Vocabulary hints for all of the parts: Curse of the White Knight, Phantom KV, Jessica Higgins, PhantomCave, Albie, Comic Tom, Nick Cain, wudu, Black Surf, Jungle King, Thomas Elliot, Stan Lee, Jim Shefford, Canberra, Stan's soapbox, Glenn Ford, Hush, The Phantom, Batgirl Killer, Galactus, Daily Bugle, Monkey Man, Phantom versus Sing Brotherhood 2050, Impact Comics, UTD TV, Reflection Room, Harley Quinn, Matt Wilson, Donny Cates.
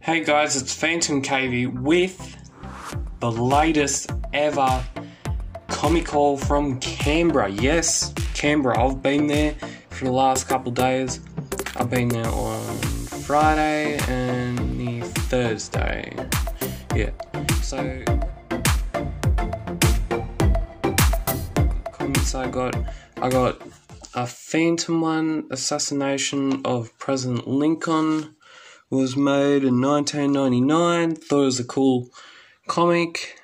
Hey guys, it's Phantom KV with the latest ever comic haul from Canberra. Yes, Canberra. I've been there for the last couple of days. I've been there on Friday and the Thursday. Yeah, so comments I got a Phantom one. Assassination of President Lincoln was made in 1999. Thought it was a cool comic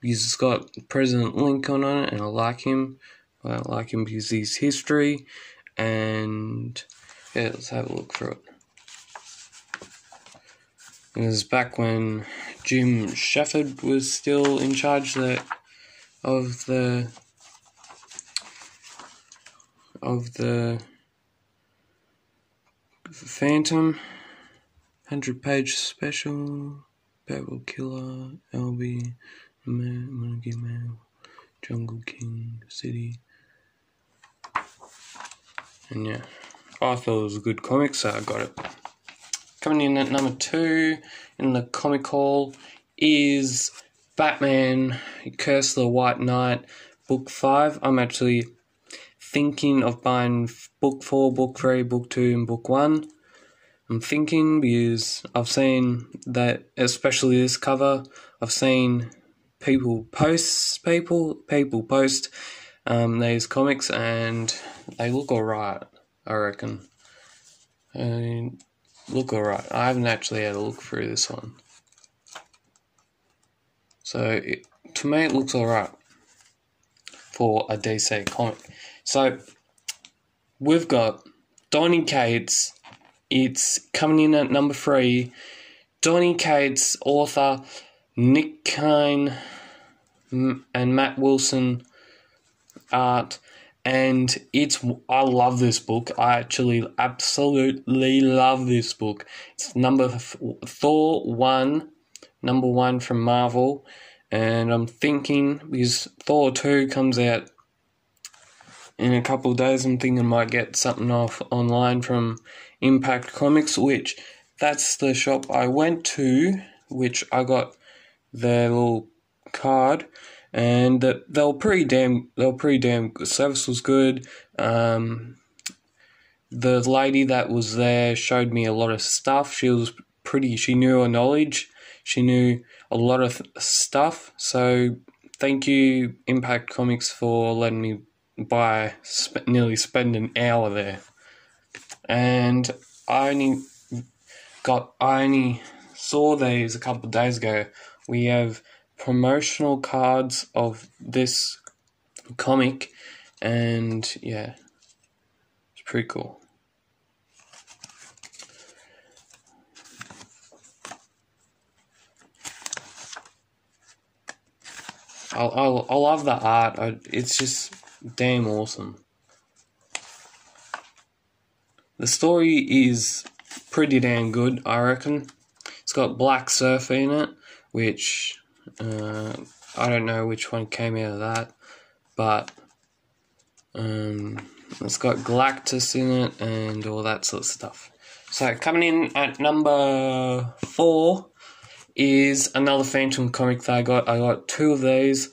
because it's got President Lincoln on it, and I like him. I don't like him because he's history. And yeah, let's have a look through it. It was back when Jim Shefford was still in charge of the Phantom. 100-page special, Batgirl Killer, Albie, Monkey Man, Jungle King, City, and yeah, I thought it was a good comic, so I got it. Coming in at number 2 in the comic haul is Batman, Curse of the White Knight, book 5. I'm actually thinking of buying book 4, book 3, book 2, and book 1. I'm thinking because I've seen that, especially this cover, I've seen people post these comics, and they look alright, I reckon. Look alright. I haven't actually had a look through this one. So, to me, it looks alright for a DC comic. So, we've got Donny Cates. It's coming in at number 3. Donny Cates, author Nick Cain and Matt Wilson, art. And I love this book. I actually absolutely love this book. It's Thor 1 from Marvel. And I'm thinking, because Thor 2 comes out in a couple of days, I'm thinking I might get something off online from Impact Comics, which that's the shop I went to, which I got their little card, and they were pretty damn good. Service was good. The lady that was there showed me a lot of stuff. She knew her knowledge. She knew a lot of stuff. So thank you, Impact Comics, for letting me nearly spend an hour there. And I only saw these a couple of days ago. We have promotional cards of this comic, and yeah, it's pretty cool. I love the art. It's just damn awesome. The story is pretty damn good, I reckon. It's got Black Surf in it, which I don't know which one came out of that, but it's got Galactus in it and all that sort of stuff. So coming in at number 4 is another Phantom comic that I got. I got 2 of these.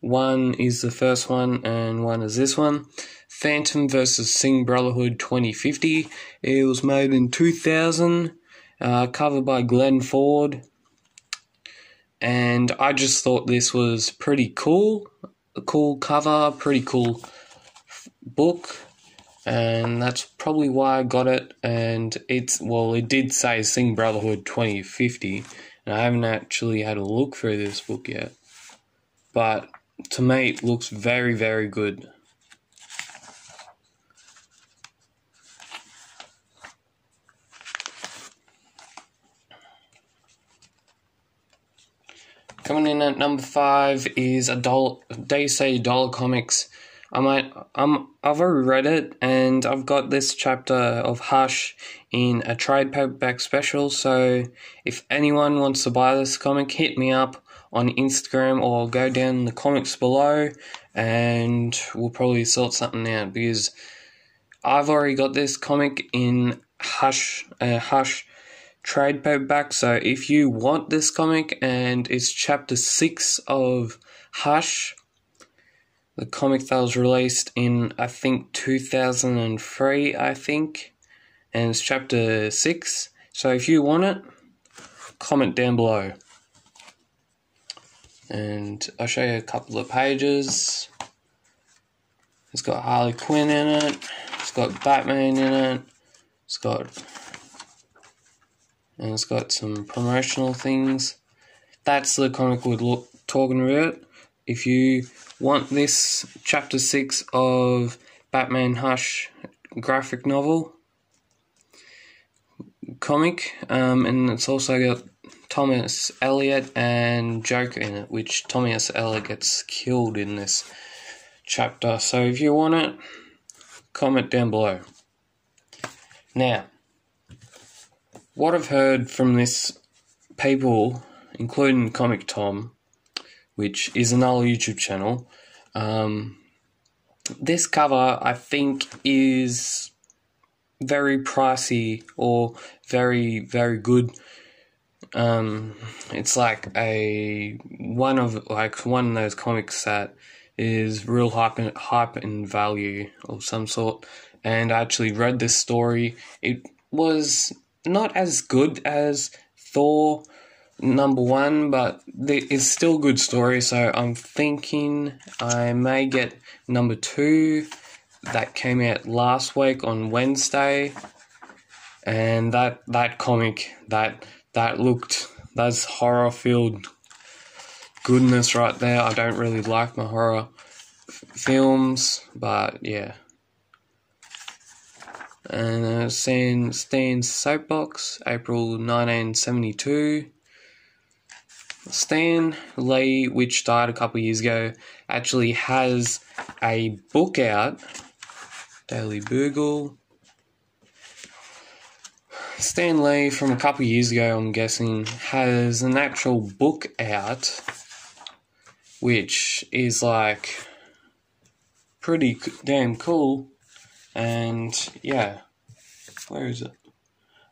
One is the first one, and one is this one. Phantom versus Sing Brotherhood 2050. It was made in 2000, covered by Glenn Ford. And I just thought this was pretty cool. A cool cover, pretty cool book. And that's probably why I got it. And it did say Sing Brotherhood 2050. And I haven't actually had a look through this book yet. But to me, it looks very, very good. Coming in at number 5 is a DC dollar comics. I've already read it, and I've got this chapter of Hush in a trade paperback special. So if anyone wants to buy this comic, hit me up on Instagram or go down in the comments below, and we'll probably sort something out, because I've already got this comic in Hush trade paperback. So if you want this comic, and it's chapter 6 of Hush, the comic that was released in, I think, 2003, and it's chapter 6. So if you want it, comment down below. And I'll show you a couple of pages. It's got Harley Quinn in it. It's got Batman in it. And it's got some promotional things. That's the comic we're talking about. If you want this chapter 6 of Batman Hush graphic novel comic, and it's also got Thomas Elliot and Joker in it, which Thomas Elliot gets killed in this chapter. So if you want it, comment down below. Now, what I've heard from this people, including Comic Tom, which is another YouTube channel, this cover, I think, is very pricey or very, very good. It's like one of those comics that is real hype and value of some sort. And I actually read this story. It was not as good as Thor #1, but it's still a good story. So I'm thinking I may get #2 that came out last week on Wednesday, and that comic that's horror filled goodness right there. I don't really like my horror films, but yeah. And Stan's soapbox, April 1972. Stan Lee, which died a couple of years ago, actually has a book out, Daily Bugle. Stan Lee, from a couple of years ago, I'm guessing, has an actual book out, which is like pretty damn cool. And yeah, where is it?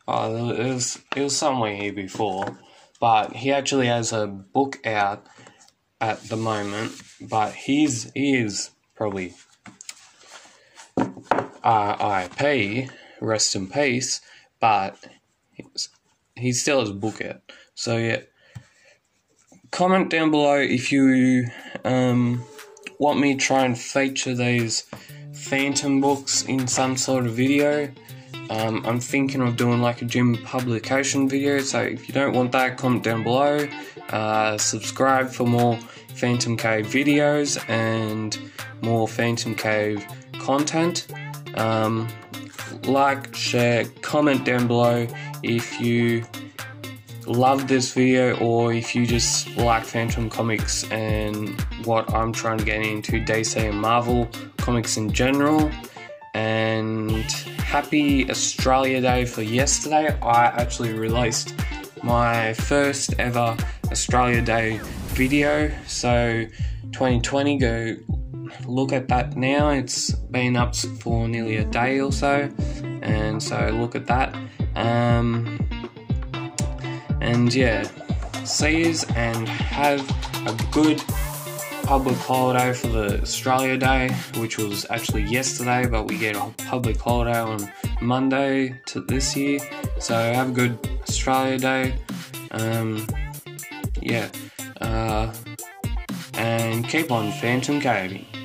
Oh, it was somewhere here before. But he actually has a book out at the moment, but he is probably RIP, rest in peace, but he still has a book out. So yeah, comment down below if you want me to try and feature these Phantom books in some sort of video. I'm thinking of doing like a Jim publication video, so if you don't want that, comment down below. Subscribe for more Phantom Cave videos and more Phantom Cave content. Like, share, comment down below if you love this video, or if you just like Phantom comics and what I'm trying to get into, DC and Marvel comics in general. And happy Australia Day for yesterday. I actually released my first ever Australia Day video. So 2020, go look at that now. It's been up for nearly a day or so. And so look at that. And yeah, see yous and have a good public holiday for the Australia Day, which was actually yesterday, but we get a public holiday on Monday to this year, so have a good Australia Day. And keep on Phantom KVing.